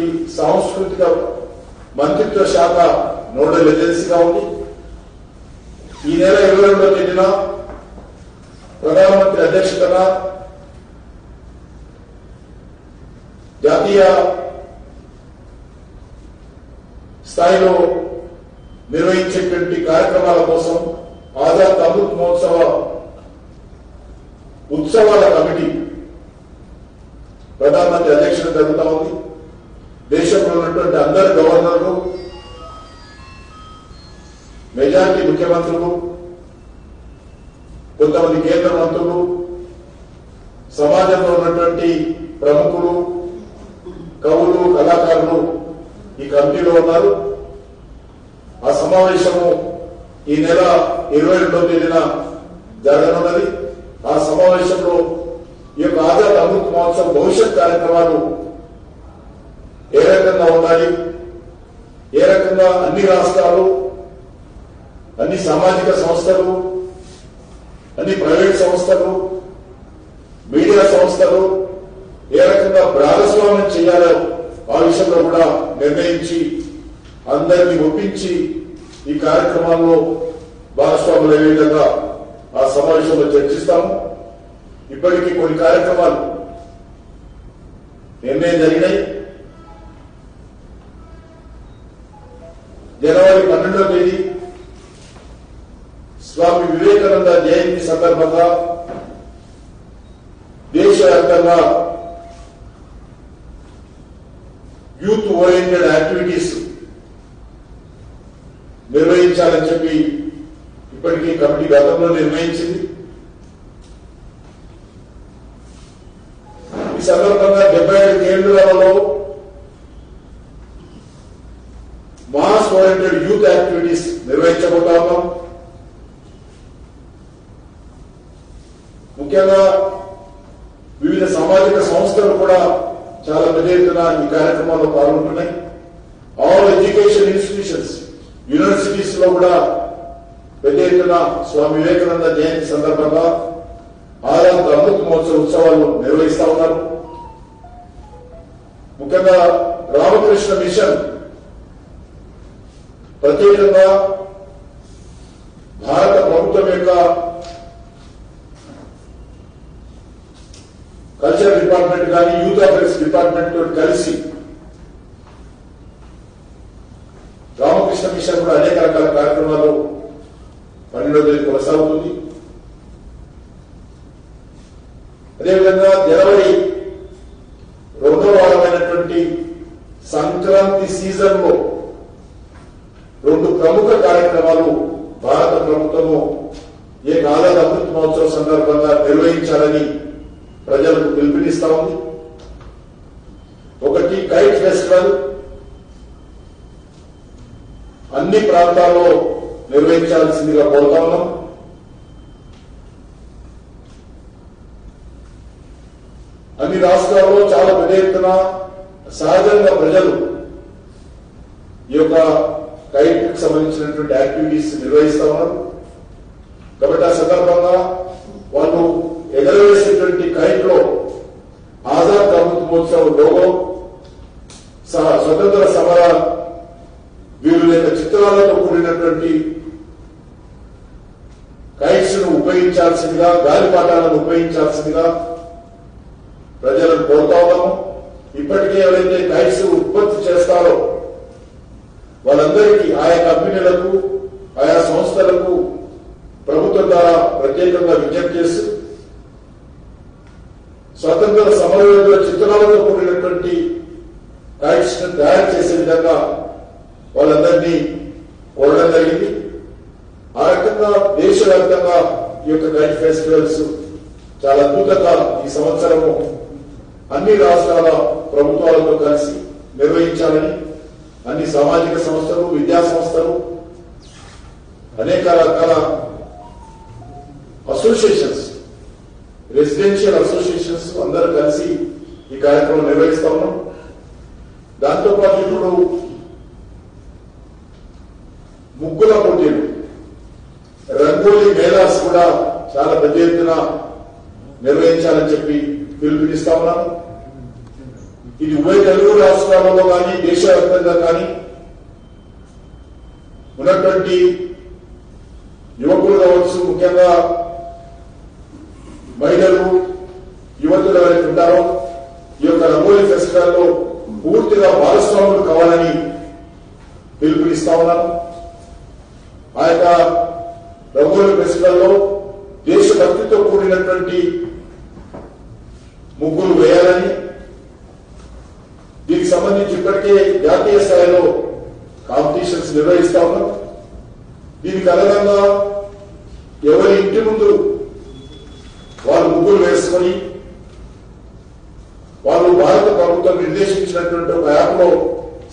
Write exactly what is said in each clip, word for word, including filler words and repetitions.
की सांस्कृतिक मंत्रित्व शाख नोडल एजेन्सी इवेदन प्रधानमंत्री अध्यक्षतन जातीय स्थाई निर्वे कार्यक्रम कोसम आजाद अमृत महोत्सव उत्सव कमिटी प्रधानमंत्री अध्यक्ष जो देश में अंदर गवर्नर मेजारिटी मुख्यमंत्री కొంతమంది కేంద్ర మంత్రులు సమాజంలో ఉన్నటువంటి ప్రముఖులు కవులు కళాకారులు ఈ కమిటీలో ఉన్నారు। ఆ సమావేశము ఈ నెల ఇరవై రెండవ తేదీన జరగనున్నది। ఆ సమావేశంలో ఈ ఆజాద్ అమృత్ మహోత్సవ భవిష్యత్ కార్యక్రమాలు ఏ రకంగా ఉండాలి, ఏ రకంగా అన్ని రాష్ట్రాలు అన్ని సామాజిక సంస్థలు అన్ని ప్రైవేట్ సంస్థలు మీడియా సంస్థలు ఏ రకంగా భాగస్వామ్యం చేయాలో ఆ విషయంలో కూడా నిర్ణయించి అందరినీ ఒప్పించి ఈ కార్యక్రమాల్లో భాగస్వాములు అయ్యే విధంగా ఆ సమావేశంలో చర్చిస్తాము। ఇప్పటికీ కొన్ని కార్యక్రమాలు నిర్ణయం జరిగినాయి। జనవరి పన్నెండవ తేదీ स्वामी विवेकानंद जयंती सदर्भ में देशव्याप्त यूथ ओरिएंटेड एक्टिविटीज निर्वहिंचाలని इప్పటికే కమిటీ గతంలో నిర్ణయించింది। ఈ సందర్భంగా డెబ్బై ఐదు కేంద్రాలలో మాస్ ఓరియంటెడ్ యూత్ యాక్టివిటీస్ నిర్వహించబోతాము। ముఖ్యంగా వివిధ సామాజిక సంస్థలు కూడా చాలా పెద్ద ఎత్తున ఈ కార్యక్రమాల్లో పాల్గొంటున్నాయి। ఆల్ ఎడ్యుకేషన్ ఇన్స్టిట్యూషన్స్ యూనివర్సిటీస్ లో కూడా పెద్ద ఎత్తున స్వామి వివేకానంద జయంతి సందర్భంగా ఆజాద్ అమృత్ మహోత్సవ ఉత్సవాలు నిర్వహిస్తా ఉన్నారు। ముఖ్యంగా రామకృష్ణ మిషన్ ప్రత్యేకంగా భారత ప్రభుత్వం యొక్క culture department youth affairs department कलसी रामकृष्ण मिशन अनेक रकाल कार्यक्रम पन्डो तेजी को अदे विधा जनवरी रोडो वाली संक्रांति सीजन रूम प्रमुख कार्यक्रम भारत प्रभुत्व आजाद अमृत महोत्सव सदर्भ में निर्वहिंचाలని ప్రజలకు పిలుపునిస్తా ఉంది। ఒకటి కైట్ ఫెస్టివల్ అన్ని ప్రాంతాల్లో నిర్వహించాల్సిందిగా కోరుతా ఉన్నాం। అన్ని రాష్ట్రాల్లో చాలా పెద్ద ఎత్తున సహజంగా ప్రజలు ఈ యొక్క కైట్ కు సంబంధించినటువంటి యాక్టివిటీస్ నిర్వహిస్తా ఉన్నారు కాబట్టి ఆ సందర్భంగా వాళ్ళు ఎగరవేసేటువంటి కైట్ లో ఆజాద్ అమృత్ మహోత్సవ లోగో స్వతంత్ర సమర వీరుల చిత్రాలతో కూడినటువంటి కైట్స్ ను ఉపయోగించాల్సిందిగా గాలిపటాలను ఉపయోగించాల్సిందిగా ప్రజలను కోరుతా ఉన్నాము। ఇప్పటికే ఎవరైతే కైట్స్ ఉత్పత్తి చేస్తారో వాళ్ళందరికీ ఆయా కంపెనీలకు ఆయా సంస్థలకు ప్రభుత్వం ద్వారా ప్రత్యేకంగా విజ్ఞప్తి చేసి స్వతంత్ర సమరయోధుల చిత్రాలతో కూడినటువంటి కైట్స్ ను తయారు చేసే విధంగా వాళ్ళందరినీ కోరడం జరిగింది। ఆ రకంగా దేశవ్యాప్తంగా ఈ యొక్క కైట్ ఫెస్టివల్స్ చాలా అద్భుతంగా ఈ సంవత్సరము అన్ని రాష్ట్రాల ప్రభుత్వాలతో కలిసి నిర్వహించాలని అన్ని సామాజిక సంస్థలు విద్యా సంస్థలు అనేక రకాల అసోసియేషన్స్ రెసిడెన్షియల్ అసోసియేషన్స్ అందరూ కలిసి ఈ కార్యక్రమం నిర్వహిస్తా ఉన్నాం। దాంతోపాటు ఇప్పుడు ముగ్గుల పోటీలు రంగోలీ మేళాస్ కూడా చాలా పెద్ద ఎత్తున నిర్వహించాలని చెప్పి పిలుపునిస్తా ఉన్నాను। ఇది ఉభయ తెలుగు రాష్ట్రాలలో గాని దేశవ్యాప్తంగా గాని ఉన్నటువంటి యువకులు కావచ్చు, ముఖ్యంగా మహిళలు యువతులు ఎవరైతే ఉంటారో ఈ యొక్క రంగోలీ ఫెస్టివల్లో పూర్తిగా భాగస్వాములు కావాలని పిలుపునిస్తా ఉన్నాను. ఆ యొక్క రంగోలీ ఫెస్టివల్లో దేశభక్తితో కూడినటువంటి ముగ్గులు వేయాలని, దీనికి సంబంధించి ఇప్పటికే జాతీయ స్థాయిలో కాంపిటీషన్స్ నిర్వహిస్తా ఉన్నాం. దీనికి అనుగుణంగా ఎవరి ఇంటి ముందు వాళ్ళు ముగ్గులు వేసుకొని వాళ్ళు భారత ప్రభుత్వం నిర్దేశించినటువంటి ఒక యాప్లో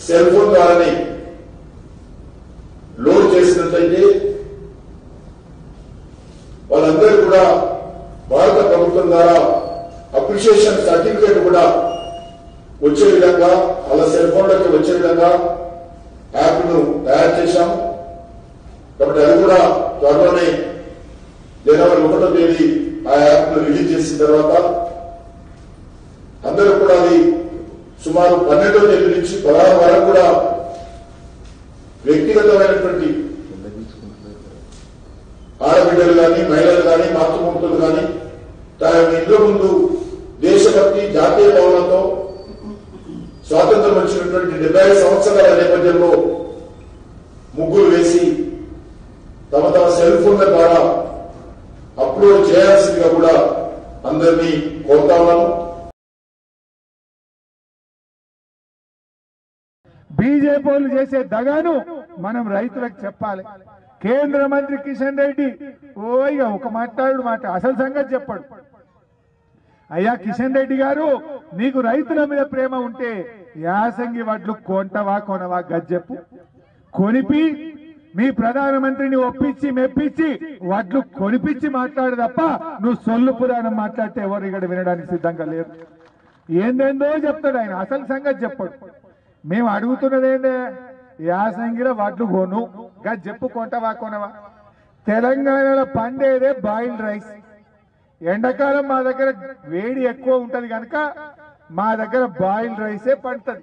సెల్ ఫోన్ ద్వారానే లోడ్ చేసినట్లయితే వాళ్ళందరూ కూడా భారత ప్రభుత్వం ద్వారా అప్రిషియేషన్ సర్టిఫికేట్ కూడా వచ్చే విధంగా వాళ్ళ సెల్ ఫోన్లోకి వచ్చే విధంగా యాప్ను తయారు చేశాం. కాబట్టి అది కూడా త్వరలోనే జనవరి ఒకటో తేదీ ఆ యాప్ను రిలీజ్ చేసిన తర్వాత అందరూ కూడా అది సుమారు పన్నెండో తేదీ నుంచి పదహారు వరకు కూడా వ్యక్తిగతమైనటువంటి ఆడబిడ్డలు కానీ మహిళలు కానీ మాతృమూర్తులు కానీ తన ఇంట్లో ముందు దేశభక్తి జాతీయ భావనతో స్వాతంత్రం వచ్చినటువంటి డెబ్బై ఐదు సంవత్సరాల నేపథ్యంలో ముగ్గులు వేసి తమ తమ సెల్ ఫోన్ల ద్వారా అప్లోడ్ చేయాల్సిందిగా కూడా అందరినీ కోరుతా ఉన్నాను. బీజేపీలు చేసే దగాను మనం రైతులకు చెప్పాలి. కేంద్ర మంత్రి కిషన్ రెడ్డి ఓ ఇక ఒక మాట్లాడు మాట అసలు సంగతి చెప్పాడు. అయ్యా కిషన్ రెడ్డి గారు, నీకు రైతుల మీద ప్రేమ ఉంటే యాసంగి వడ్లు కొంటవా కొనవా గజ్జెప్పు, కొనిపి మీ ప్రధానమంత్రిని ఒప్పించి మెప్పించి వడ్లు కొనిపించి మాట్లాడు తప్ప నువ్వు సొల్లు పురాణం మాట్లాడితే ఎవరు ఇక్కడ వినడానికి సిద్ధంగా లేరు. ఏందేందో చెప్తాడు ఆయన, అసలు సంగతి చెప్పాడు. మేము అడుగుతున్నది ఏందే, యాసంగిలో వడ్లు కొను గజ్జెప్పు కొంటవా కొనవా. తెలంగాణలో పండేదే బాయిల్డ్ రైస్. ఎండాకాలం మా దగ్గర వేడి ఎక్కువ ఉంటది కనుక మా దగ్గర బాయిల్డ్ రైసే పండుతుంది.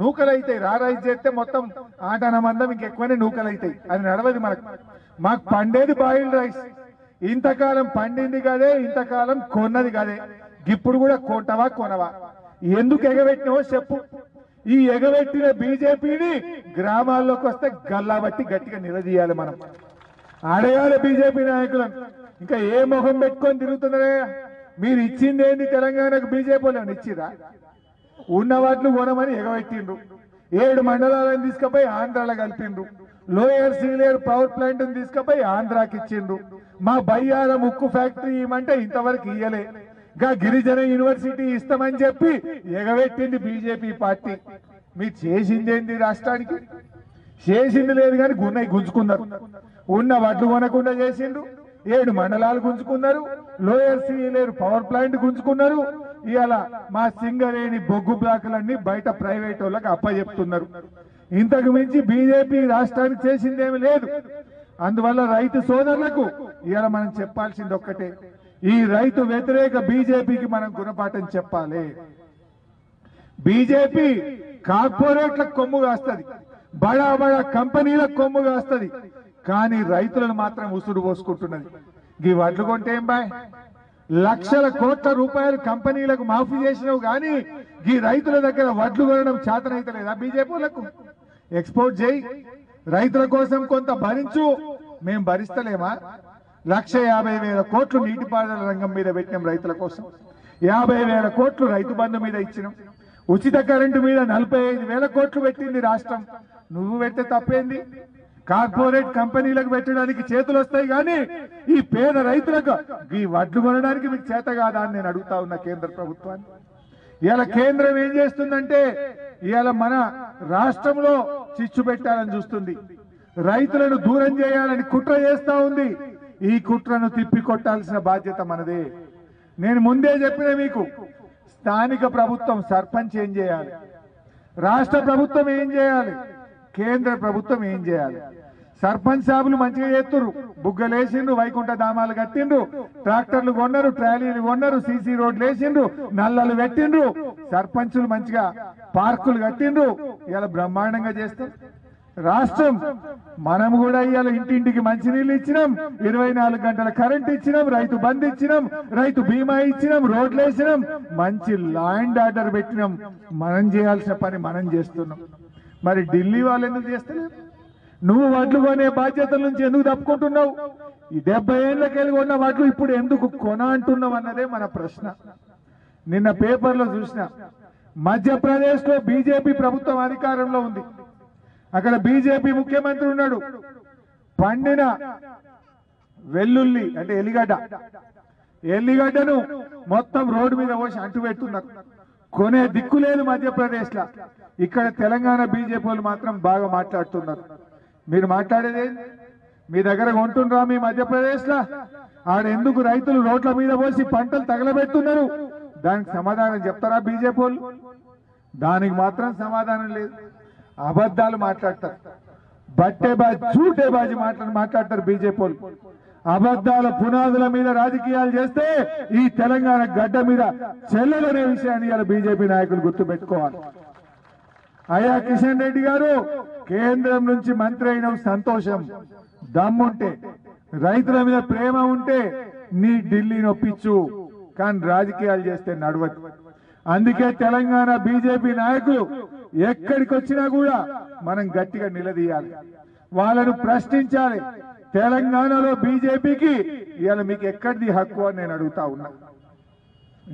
నూకలు అవుతాయి, రా రైస్ చేస్తే మొత్తం ఆటనమందం ఇంకెక్కువనే నూకలు అవుతాయి, అది నడవదు మనకు. మాకు పండేది బాయిల్డ్ రైస్. ఇంతకాలం పండింది కదే, ఇంతకాలం కొన్నది కదే, ఇప్పుడు కూడా కొంటవా కొనవా. ఎందుకు ఎగబెట్టినవో చెప్పు. ఈ ఎగబెట్టిన బీజేపీని గ్రామాల్లోకి వస్తే గల్లా బట్టి గట్టిగా నిలదీయాలి. మనం అడగాలి బీజేపీ నాయకులను, ఇంకా ఏ మొహం పెట్టుకొని తిరుగుతున్నారే, మీరు ఇచ్చింది ఏంది తెలంగాణకు? బీజేపీలో ఇచ్చిరా ఉన్న వాటిని కొనమని ఎగబెట్టిండ్రు. ఏడు మండలాలను తీసుకుపోయి ఆంధ్రాలో కలిపిండ్రు. లోయర్ సీనియర్ పవర్ ప్లాంట్ తీసుకుపోయి ఆంధ్రాకి ఇచ్చిండ్రు. మా బయ్యాల ముక్కు ఫ్యాక్టరీ ఇవ్వమంటే ఇంతవరకు ఇయ్యలే. ఇంకా గిరిజన యూనివర్సిటీ ఇస్తామని చెప్పి ఎగబెట్టింది బీజేపీ పార్టీ. మీరు చేసింది ఏంది? రాష్ట్రానికి చేసింది లేదు కానీ గున్నయి గుంజుకున్నారు. ఉన్న వడ్లు కొనకుండా చేసిండ్రు, ఏడు మండలాలు గుంజుకున్నారు, లోయర్ సీలేరు పవర్ ప్లాంట్ గుంజుకున్నారు. ఇవాళ మా సింగరేణి బొగ్గు బ్లాకులన్నీ బయట ప్రైవేట్ వాళ్ళకి అప్పచెప్తున్నారు. ఇంతకు మించి బీజేపీ రాష్ట్రానికి చేసిందేమీ లేదు. అందువల్ల రైతు సోదరులకు ఇవాళ మనం చెప్పాల్సింది ఒక్కటే, ఈ రైతు వ్యతిరేక బీజేపీకి మనం గుణపాఠం చెప్పాలి. బీజేపీ కార్పొరేట్లకు కొమ్ము కాస్తుంది, బడా బడా కంపెనీలకు కొమ్ము కాస్తుంది, కానీ రైతులను మాత్రం ఉసుడు పోసుకుంటున్నది. ఈ వడ్లు కొంటే ఏం బాయ్? లక్షల కోట్ల రూపాయలు కంపెనీలకు మాఫీ చేసినావు కానీ ఈ రైతుల దగ్గర వడ్లు కొనడం చేతనైతలేదా బీజేపీ వాళ్ళకు? ఎక్స్పోర్ట్ చేయి, రైతుల కోసం కొంత భరించు. మేము భరిస్తలేమా? లక్ష యాభై వేల కోట్లు నీటిపారుదల రంగం మీద పెట్టినాం రైతుల కోసం, యాభై వేల కోట్లు రైతు బంధు మీద ఇచ్చినాం, ఉచిత కరెంటు మీద నలభై ఐదు వేల కోట్లు పెట్టింది రాష్ట్రం. నువ్వు పెడితే తప్పేంది? కార్పొరేట్ కంపెనీలకు పెట్టడానికి చేతులు వస్తాయి కానీ ఈ పేద రైతులకు ఈ వడ్లు కొనడానికి మీకు చేత కాదా అని నేను అడుగుతా ఉన్నా కేంద్ర ప్రభుత్వాన్ని. ఇవాళ కేంద్రం ఏం చేస్తుందంటే ఇవాళ మన రాష్ట్రంలో చిచ్చు పెట్టాలని చూస్తుంది, రైతులను దూరం చేయాలని కుట్ర చేస్తా ఉంది. ఈ కుట్రను తిప్పి కొట్టాల్సిన బాధ్యత మనదే. నేను ముందే చెప్పిన మీకు, స్థానిక ప్రభుత్వం సర్పంచ్ ఏం చేయాలి, రాష్ట్ర ప్రభుత్వం ఏం చేయాలి, కేంద్ర ప్రభుత్వం ఏం చేయాలి. सर्पंच साहब मंचिगा बुग्गलेसिंड्रु वैकुंठ धामालु कट्टिंड्रु ट्राक्टर्लु कोन्नारु ट्रालीलु कोन्नारु सीसी रोड्लु वेसिंड्रु नल्ललु पेट्टिंड्रु सर्पंचुलु मंचिगा पार्कुलु कट्टिंड्रु इयाला ब्रह्मांडंगा चेस्तारु राष्ट्रम मनम कूडा इयाला इंटिंटिकी मंचि नीळ्ळु इच्चिनां इरवै नालुगु गंटल करेंट इच्चिनां रैतु बंद इच्चिनां रैतु बीमा इच्चिनां रोड्लु वेसिनां मंचि ला अंड आर्डर पेट्टिनां మనం చేయాల్సిన పని మనం చేస్తున్నాం మరి ఢిల్లీ వాళ్ళు ఎందుకు చేస్తలేరు నువ్వు వడ్లు కొనే బాధ్యతల నుంచి ఎందుకు తప్పుకుంటున్నావు ఈ డెబ్బై ఏళ్ళకేలు కొన్న వడ్లు ఇప్పుడు ఎందుకు కొన అంటున్నావు అన్నదే మన ప్రశ్న నిన్న పేపర్ లో చూసినా మధ్యప్రదేశ్ లో బీజేపీ ప్రభుత్వం అధికారంలో ఉంది అక్కడ బీజేపీ ముఖ్యమంత్రి ఉన్నాడు పండిన వెల్లుల్లి అంటే ఎల్లిగడ్డ ఎల్లిగడ్డను మొత్తం రోడ్ మీద పోసి అంటు పెట్టున్నారు कोने दिक्कु लेदु मध्यप्रदेश ला इक्कड़ तेलंगाण बीजेपी वाळ्ळु मात्रम बागा माट्लाडुतुन्नारु मीरु माट्लाडेदेंटि मी दग्गर कोंटुन्नारा मी मध्यप्रदेश ला आड एंदुकु रैतुलु रोड्ल मीद पोसी पंटलु तगलबेट्टुन्नारु दानिकि समाधानं चेप्तारा बीजेपी वाळ्ळु दानिकि मात्रम समाधानं लेदु अबद्धालु माट्लाडतारु बट्टेबाजी झूटेबाजी माट्लाडु माट्लाडतारु बीजेपी वाळ्ळु అబద్ధాల పునాదుల మీద రాజకీయాలు చేస్తే ఈ తెలంగాణ గడ్డ మీద చెల్లెలనే విషయాన్ని ఇయాల బీజేపీ నాయకులు గుర్తుపెట్టుకోవాలి అయ్యా కిషన్ రెడ్డి గారు కేంద్రం నుంచి మంత్రి అయిన సంతోషం దమ్ముంటే రైతుల మీద ప్రేమ ఉంటే నీ ఢిల్లీ నొప్పించు కానీ రాజకీయాలు చేస్తే నడవదు అందుకే తెలంగాణ బీజేపీ నాయకులు ఎక్కడికి వచ్చినా కూడా మనం గట్టిగా నిలదీయాలి వాళ్ళను ప్రశ్నించాలి తెలంగాణలో బీజేపీకి ఇయాల మీకు ఎక్కడిది హక్కు అని నేను అడుగుతా ఉన్నా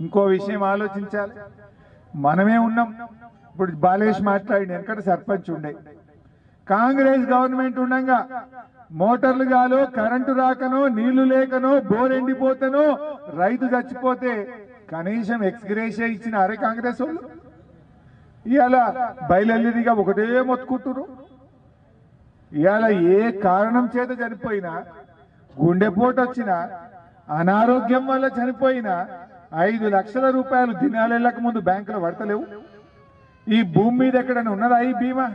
ఇంకో విషయం ఆలోచించాలి మనమే ఉన్నాం ఇప్పుడు బాలేష్ మాట్లాడిన ఎక్కడ సర్పంచ్ ఉండే కాంగ్రెస్ గవర్నమెంట్ ఉండగా మోటార్లు గాలో కరెంటు రాకనో నీళ్లు లేకనో బోర్ ఎండిపోతనో రైతు చచ్చిపోతే కనీసం ఎక్స్‌గ్రేషియా ఇచ్చిన అరే కాంగ్రెస్ వాళ్ళు ఇయాల బయలెల్లిదిగా ఒకటే మొత్తుకుంటురు ఇయాల ఏ కారణం చేత చనిపోయినా గుండెపోటు వచ్చినా అనారోగ్యం వల్ల చనిపోయినా ఐదు లక్షల రూపాయలు దినాలేలకు ముందు బ్యాంకులో పడతలేవు ఈ భూమి మీద ఎక్కడైనా ఉన్నదా ఈ బీమా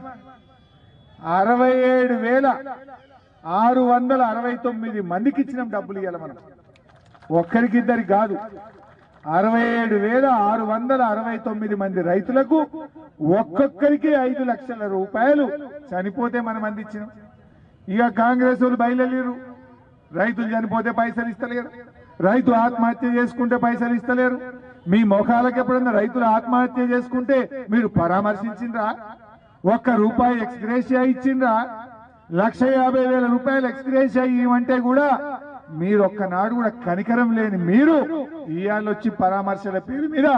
అరవై ఏడు వేల ఆరు వందల అరవై తొమ్మిది మందికి ఇచ్చినాం డబ్బులు ఇయాల మనం ఒక్కరికి ఇద్దరి కాదు అరవై ఏడు వేల ఆరు వందల అరవై తొమ్మిది మంది రైతులకు ఒక్కొక్కరికి ఐదు లక్షల రూపాయలు చనిపోతే మనం అందించాం ఇక కాంగ్రెస్ వాళ్ళు బయలలేరు రైతులు చనిపోతే పైసలు ఇస్తలేరు రైతు ఆత్మహత్య చేసుకుంటే పైసలు ఇస్తలేరు మీ మోకాలకు ఎప్పుడన్నా రైతులు ఆత్మహత్య చేసుకుంటే మీరు పరామర్శించినరా ఒక్క రూపాయి ఎక్స్‌గ్రేషియా ఇచ్చినరా లక్ష యాభై వేల రూపాయలు ఎక్స్‌గ్రేషియా ఇవ్వంటే కూడా మీరు ఒక్కనాడు కూడా కనికరం లేని మీరు ఇయాల వచ్చి పరామర్శల పేరు మీద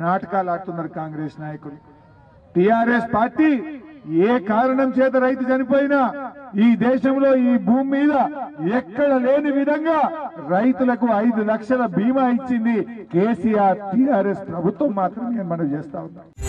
నాటకాలు ఆడుతున్నారు కాంగ్రెస్ నాయకులు టిఆర్ఎస్ పార్టీ ఏ కారణం చేత రైతు చనిపోయినా ఈ దేశంలో ఈ భూమి మీద ఎక్కడ లేని విధంగా రైతులకు ఐదు లక్షల బీమా ఇచ్చింది కేసీఆర్ టిఆర్ఎస్ ప్రభుత్వం మాత్రమే మనం చేస్తా ఉన్నాం।